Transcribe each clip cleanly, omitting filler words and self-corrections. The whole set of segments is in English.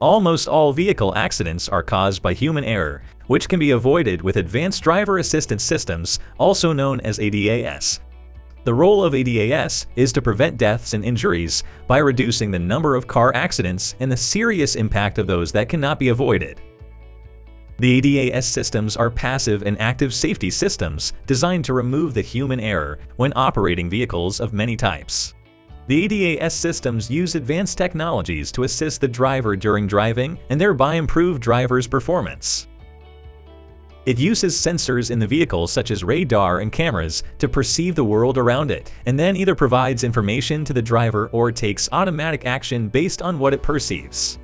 Almost all vehicle accidents are caused by human error, which can be avoided with advanced driver assistance systems, also known as ADAS. The role of ADAS is to prevent deaths and injuries by reducing the number of car accidents and the serious impact of those that cannot be avoided. The ADAS systems are passive and active safety systems designed to remove the human error when operating vehicles of many types. The ADAS systems use advanced technologies to assist the driver during driving and thereby improve drivers' performance. It uses sensors in the vehicle such as radar and cameras to perceive the world around it, and then either provides information to the driver or takes automatic action based on what it perceives.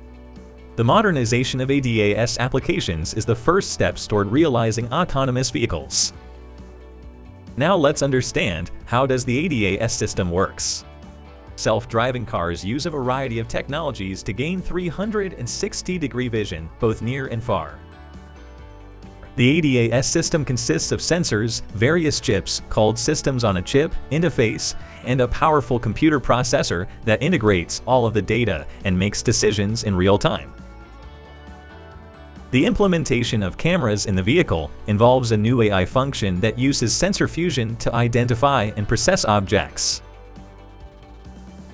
The modernization of ADAS applications is the first steps toward realizing autonomous vehicles. Now let's understand how does the ADAS system works. Self-driving cars use a variety of technologies to gain 360-degree vision, both near and far. The ADAS system consists of sensors, various chips called systems on a chip, interface, and a powerful computer processor that integrates all of the data and makes decisions in real time. The implementation of cameras in the vehicle involves a new AI function that uses sensor fusion to identify and process objects.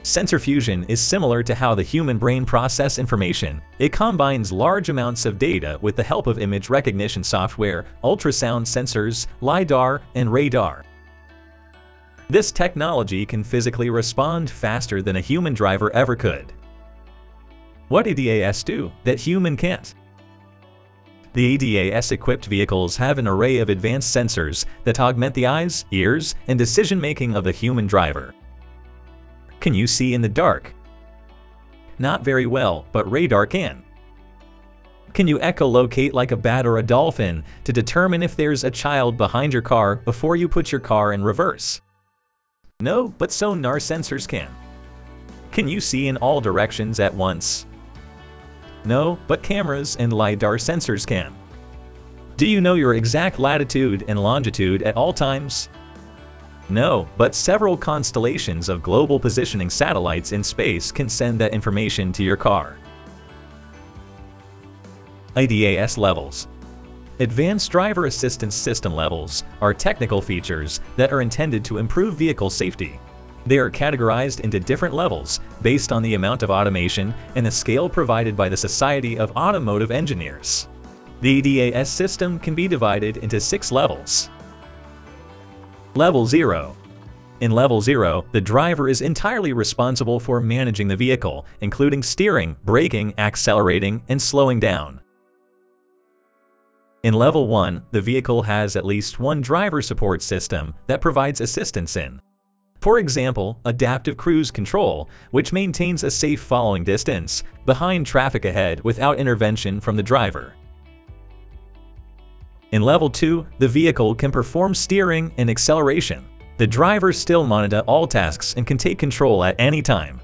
Sensor fusion is similar to how the human brain processes information. It combines large amounts of data with the help of image recognition software, ultrasound sensors, LIDAR, and radar. This technology can physically respond faster than a human driver ever could. What does ADAS do that human can't? The ADAS-equipped vehicles have an array of advanced sensors that augment the eyes, ears, and decision-making of the human driver. Can you see in the dark? Not very well, but radar can. Can you echolocate like a bat or a dolphin to determine if there's a child behind your car before you put your car in reverse? No, but sonar sensors can. Can you see in all directions at once? No, but cameras and LiDAR sensors can. Do you know your exact latitude and longitude at all times? No, but several constellations of global positioning satellites in space can send that information to your car. ADAS levels. Advanced driver assistance system levels are technical features that are intended to improve vehicle safety. They are categorized into different levels based on the amount of automation and the scale provided by the Society of Automotive Engineers. The ADAS system can be divided into 6 levels. Level 0. In Level 0, the driver is entirely responsible for managing the vehicle, including steering, braking, accelerating, and slowing down. In Level 1, the vehicle has at least one driver support system that provides assistance in, for example, adaptive cruise control, which maintains a safe following distance behind traffic ahead without intervention from the driver. In Level 2, the vehicle can perform steering and acceleration. The driver still monitors all tasks and can take control at any time.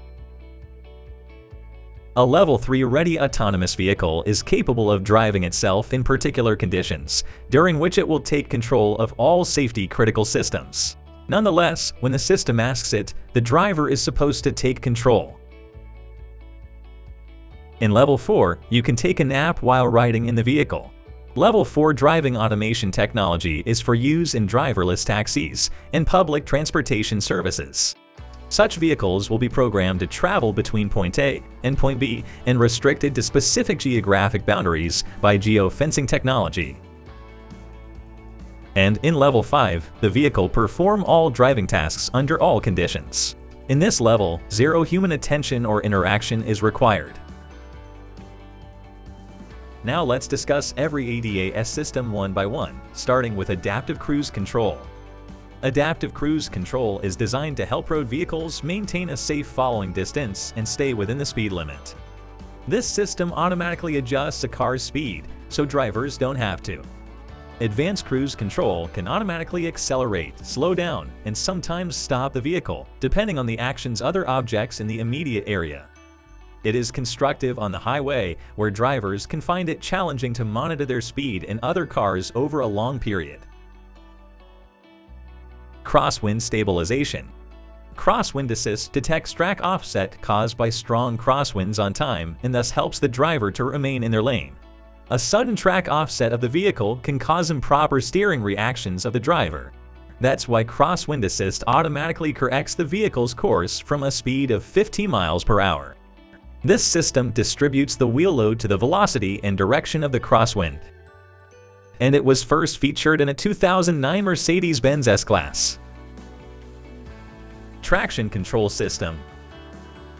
A Level 3-ready autonomous vehicle is capable of driving itself in particular conditions, during which it will take control of all safety-critical systems. Nonetheless, when the system asks it, the driver is supposed to take control. In Level 4, you can take a nap while riding in the vehicle. Level 4 driving automation technology is for use in driverless taxis and public transportation services. Such vehicles will be programmed to travel between point A and point B and restricted to specific geographic boundaries by geofencing technology. And in Level 5, the vehicle performs all driving tasks under all conditions. In this level, zero human attention or interaction is required. Now let's discuss every ADAS system one by one, starting with Adaptive Cruise Control. Adaptive Cruise Control is designed to help road vehicles maintain a safe following distance and stay within the speed limit. This system automatically adjusts a car's speed, so drivers don't have to. Advanced Cruise Control can automatically accelerate, slow down, and sometimes stop the vehicle, depending on the actions of other objects in the immediate area. It is constructive on the highway, where drivers can find it challenging to monitor their speed and other cars over a long period. Crosswind Stabilization. Crosswind assist detects track offset caused by strong crosswinds on time and thus helps the driver to remain in their lane. A sudden track offset of the vehicle can cause improper steering reactions of the driver. That's why Crosswind Assist automatically corrects the vehicle's course from a speed of 50 miles per hour. This system distributes the wheel load to the velocity and direction of the crosswind. And it was first featured in a 2009 Mercedes-Benz S-Class. Traction control system.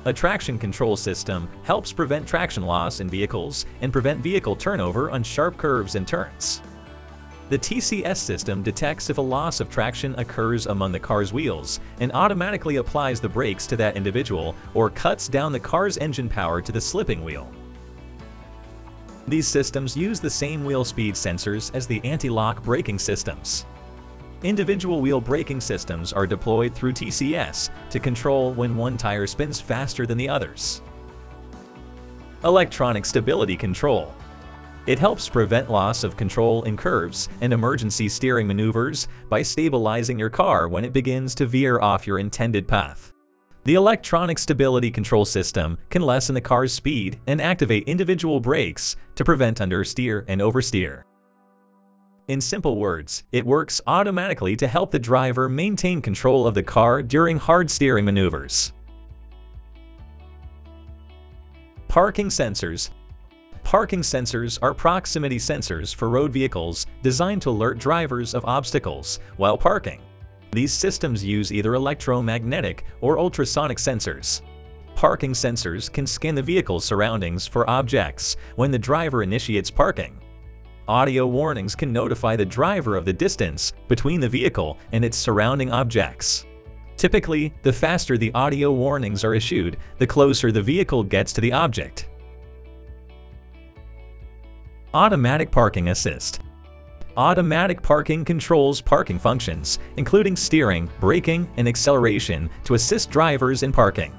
A traction control system helps prevent traction loss in vehicles and prevent vehicle turnover on sharp curves and turns. The TCS system detects if a loss of traction occurs among the car's wheels and automatically applies the brakes to that individual or cuts down the car's engine power to the slipping wheel. These systems use the same wheel speed sensors as the anti-lock braking systems. Individual wheel braking systems are deployed through TCS to control when one tire spins faster than the others. Electronic stability control. It helps prevent loss of control in curves and emergency steering maneuvers by stabilizing your car when it begins to veer off your intended path. The electronic stability control system can lessen the car's speed and activate individual brakes to prevent understeer and oversteer. In simple words, it works automatically to help the driver maintain control of the car during hard steering maneuvers. Parking sensors. Parking sensors are proximity sensors for road vehicles designed to alert drivers of obstacles while parking. These systems use either electromagnetic or ultrasonic sensors. Parking sensors can scan the vehicle's surroundings for objects when the driver initiates parking. Audio warnings can notify the driver of the distance between the vehicle and its surrounding objects. Typically, the faster the audio warnings are issued, the closer the vehicle gets to the object. Automatic parking assist. Automatic parking controls parking functions, including steering, braking, and acceleration to assist drivers in parking.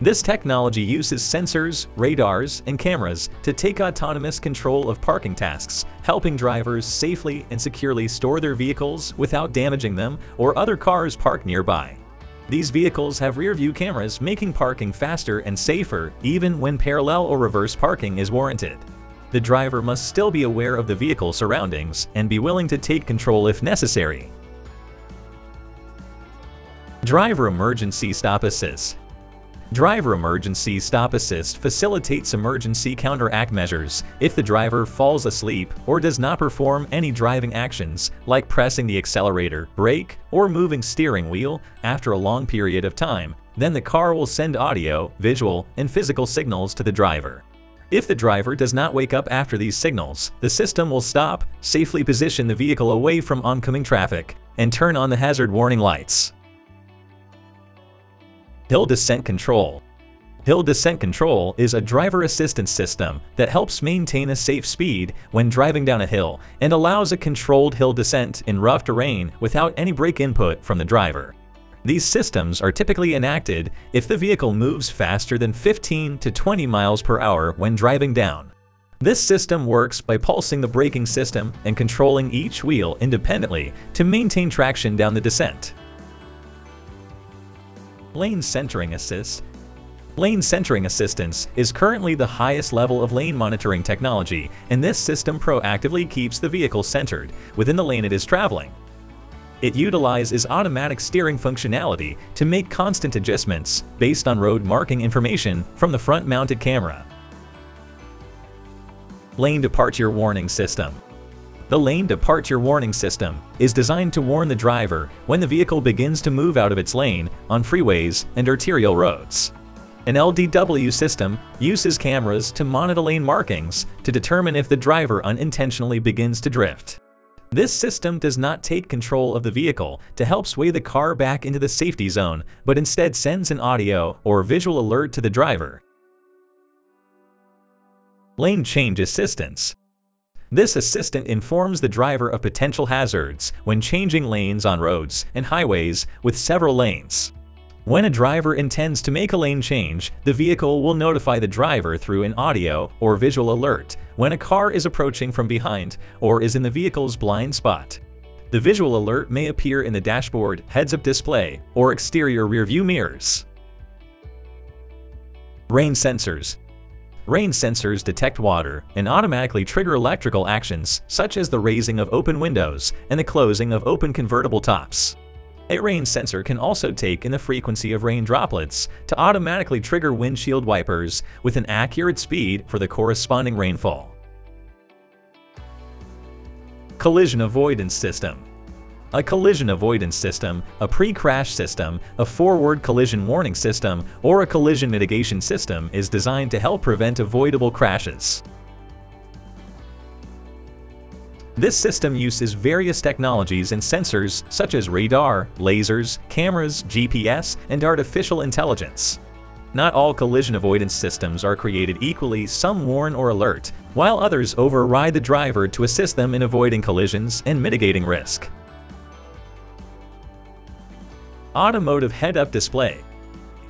This technology uses sensors, radars, and cameras to take autonomous control of parking tasks, helping drivers safely and securely store their vehicles without damaging them or other cars parked nearby. These vehicles have rear-view cameras, making parking faster and safer even when parallel or reverse parking is warranted. The driver must still be aware of the vehicle surroundings and be willing to take control if necessary. Driver emergency stop assist. Driver emergency stop assist facilitates emergency counteract measures if the driver falls asleep or does not perform any driving actions like pressing the accelerator, brake, or moving steering wheel after a long period of time. Then the car will send audio, visual, and physical signals to the driver. If the driver does not wake up after these signals, the system will stop, safely position the vehicle away from oncoming traffic, and turn on the hazard warning lights. Hill descent control. Hill descent control is a driver assistance system that helps maintain a safe speed when driving down a hill and allows a controlled hill descent in rough terrain without any brake input from the driver. These systems are typically enacted if the vehicle moves faster than 15 to 20 miles per hour when driving down. This system works by pulsing the braking system and controlling each wheel independently to maintain traction down the descent. Lane centering assist. Lane centering assistance is currently the highest level of lane monitoring technology, and this system proactively keeps the vehicle centered within the lane it is traveling. It utilizes automatic steering functionality to make constant adjustments based on road marking information from the front-mounted camera. Lane departure warning system. The lane departure warning system is designed to warn the driver when the vehicle begins to move out of its lane on freeways and arterial roads. An LDW system uses cameras to monitor lane markings to determine if the driver unintentionally begins to drift. This system does not take control of the vehicle to help sway the car back into the safety zone, but instead sends an audio or visual alert to the driver. Lane change assistance. This assistant informs the driver of potential hazards when changing lanes on roads and highways with several lanes. When a driver intends to make a lane change, the vehicle will notify the driver through an audio or visual alert when a car is approaching from behind or is in the vehicle's blind spot. The visual alert may appear in the dashboard, heads-up display, or exterior rearview mirrors. Rain sensors. Rain sensors detect water and automatically trigger electrical actions, such as the raising of open windows and the closing of open convertible tops. A rain sensor can also take in the frequency of rain droplets to automatically trigger windshield wipers with an accurate speed for the corresponding rainfall. Collision avoidance system. A collision avoidance system, a pre-crash system, a forward collision warning system, or a collision mitigation system is designed to help prevent avoidable crashes. This system uses various technologies and sensors such as radar, lasers, cameras, GPS, and artificial intelligence. Not all collision avoidance systems are created equally. Some warn or alert, while others override the driver to assist them in avoiding collisions and mitigating risk. Automotive head-up display.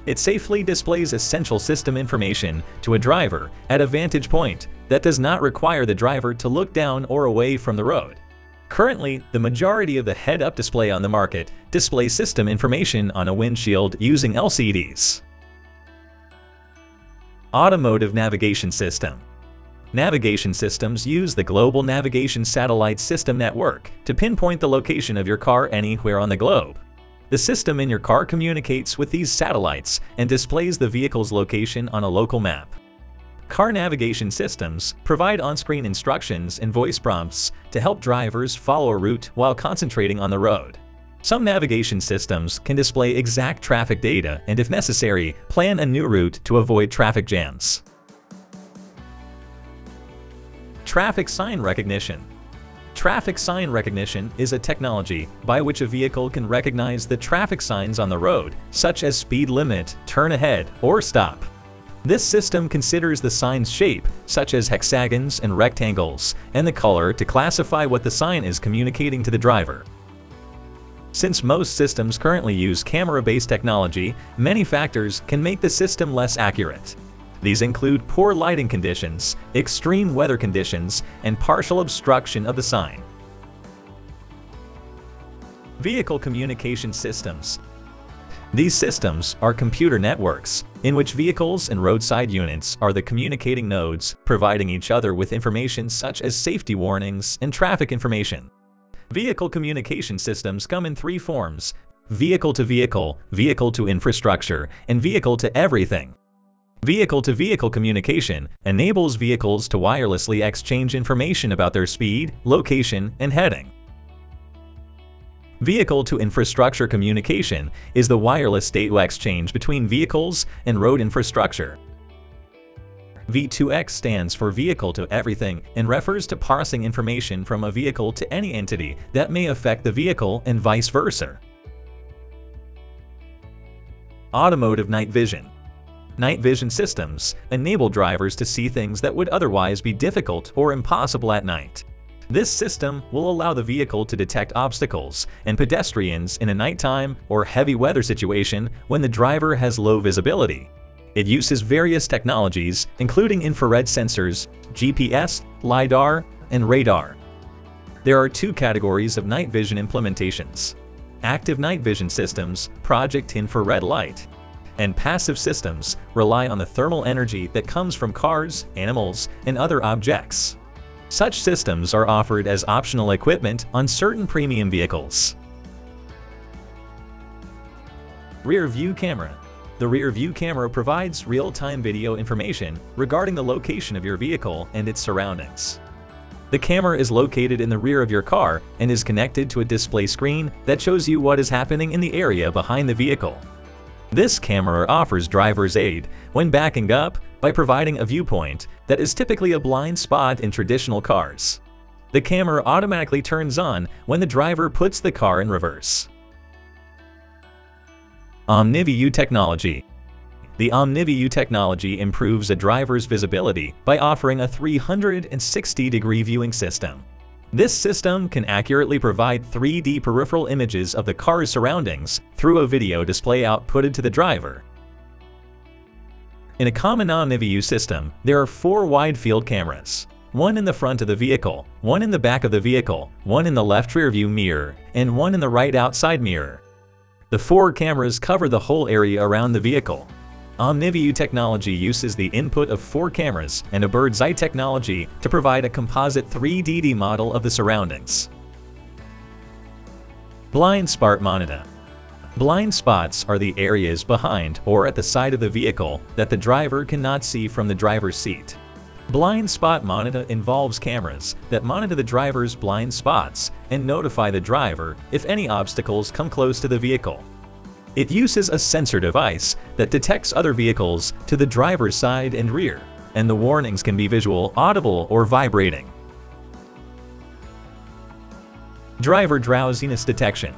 It safely displays essential system information to a driver at a vantage point that does not require the driver to look down or away from the road. Currently, the majority of the head-up display on the market displays system information on a windshield using LCDs. Automotive navigation system. Navigation systems use the Global Navigation Satellite System Network to pinpoint the location of your car anywhere on the globe. The system in your car communicates with these satellites and displays the vehicle's location on a local map. Car navigation systems provide on-screen instructions and voice prompts to help drivers follow a route while concentrating on the road. Some navigation systems can display exact traffic data and, if necessary, plan a new route to avoid traffic jams. Traffic sign recognition. Traffic sign recognition is a technology by which a vehicle can recognize the traffic signs on the road, such as speed limit, turn ahead, or stop. This system considers the sign's shape, such as hexagons and rectangles, and the color to classify what the sign is communicating to the driver. Since most systems currently use camera-based technology, many factors can make the system less accurate. These include poor lighting conditions, extreme weather conditions, and partial obstruction of the sign. Vehicle communication systems. These systems are computer networks in which vehicles and roadside units are the communicating nodes, providing each other with information such as safety warnings and traffic information. Vehicle communication systems come in three forms: vehicle-to-vehicle, vehicle-to-infrastructure, and vehicle-to-everything. Vehicle-to-vehicle communication enables vehicles to wirelessly exchange information about their speed, location, and heading. Vehicle-to-infrastructure communication is the wireless data exchange between vehicles and road infrastructure. V2X stands for Vehicle to Everything and refers to parsing information from a vehicle to any entity that may affect the vehicle and vice versa. Automotive night vision. Night vision systems enable drivers to see things that would otherwise be difficult or impossible at night. This system will allow the vehicle to detect obstacles and pedestrians in a nighttime or heavy weather situation when the driver has low visibility. It uses various technologies, including infrared sensors, GPS, LIDAR, and radar. There are two categories of night vision implementations: active night vision systems, Project Infrared Light, and passive systems rely on the thermal energy that comes from cars, animals, and other objects. Such systems are offered as optional equipment on certain premium vehicles. Rear view camera. The rear view camera provides real-time video information regarding the location of your vehicle and its surroundings. The camera is located in the rear of your car and is connected to a display screen that shows you what is happening in the area behind the vehicle. This camera offers drivers aid when backing up by providing a viewpoint that is typically a blind spot in traditional cars. The camera automatically turns on when the driver puts the car in reverse. OmniView technology. The OmniView technology improves a driver's visibility by offering a 360-degree viewing system. This system can accurately provide 3D peripheral images of the car's surroundings through a video display outputted to the driver. In a common OmniView system, there are 4 wide-field cameras. one in the front of the vehicle, one in the back of the vehicle, one in the left rearview mirror, and one in the right outside mirror. The four cameras cover the whole area around the vehicle. OmniView technology uses the input of four cameras and a bird's eye technology to provide a composite 3D model of the surroundings. Blind spot monitor. Blind spots are the areas behind or at the side of the vehicle that the driver cannot see from the driver's seat. Blind spot monitor involves cameras that monitor the driver's blind spots and notify the driver if any obstacles come close to the vehicle. It uses a sensor device that detects other vehicles to the driver's side and rear, and the warnings can be visual, audible, or vibrating. Driver drowsiness detection.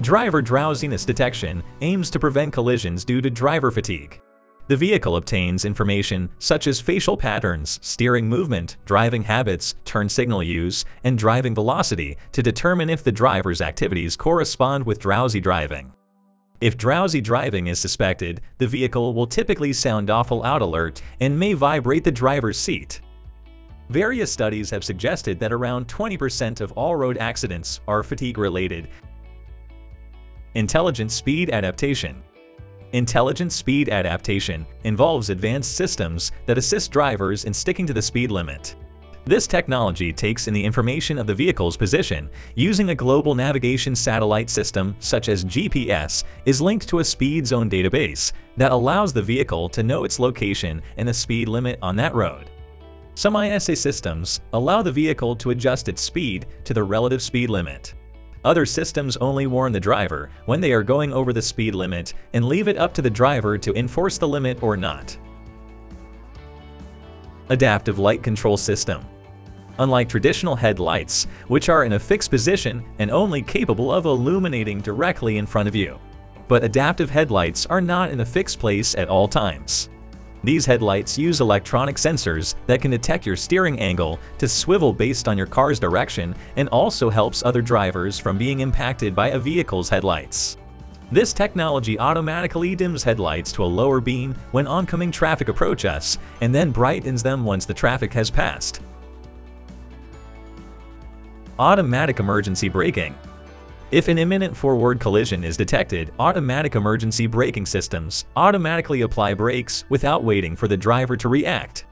Driver drowsiness detection aims to prevent collisions due to driver fatigue. The vehicle obtains information such as facial patterns, steering movement, driving habits, turn signal use, and driving velocity to determine if the driver's activities correspond with drowsy driving. If drowsy driving is suspected, the vehicle will typically sound awful out alert and may vibrate the driver's seat. Various studies have suggested that around 20% of all road accidents are fatigue-related. Intelligent speed adaptation. Intelligent speed adaptation involves advanced systems that assist drivers in sticking to the speed limit. This technology takes in the information of the vehicle's position using a global navigation satellite system such as GPS is linked to a speed zone database that allows the vehicle to know its location and the speed limit on that road. Some ISA systems allow the vehicle to adjust its speed to the relative speed limit. Other systems only warn the driver when they are going over the speed limit and leave it up to the driver to enforce the limit or not. Adaptive light control system. Unlike traditional headlights, which are in a fixed position and only capable of illuminating directly in front of you, but adaptive headlights are not in a fixed place at all times. These headlights use electronic sensors that can detect your steering angle to swivel based on your car's direction and also helps other drivers from being impacted by a vehicle's headlights. This technology automatically dims headlights to a lower beam when oncoming traffic approach us and then brightens them once the traffic has passed. Automatic emergency braking. If an imminent forward collision is detected, automatic emergency braking systems automatically apply brakes without waiting for the driver to react.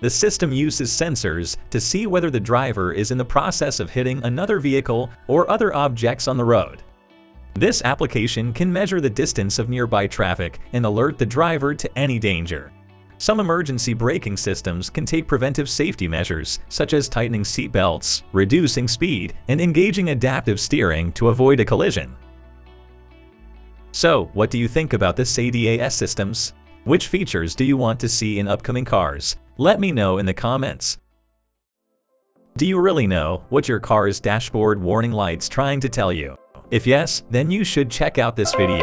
The system uses sensors to see whether the driver is in the process of hitting another vehicle or other objects on the road. This application can measure the distance of nearby traffic and alert the driver to any danger. Some emergency braking systems can take preventive safety measures, such as tightening seat belts, reducing speed, and engaging adaptive steering to avoid a collision. So, what do you think about this ADAS systems? Which features do you want to see in upcoming cars? Let me know in the comments. Do you really know what your car's dashboard warning light's trying to tell you? If yes, then you should check out this video.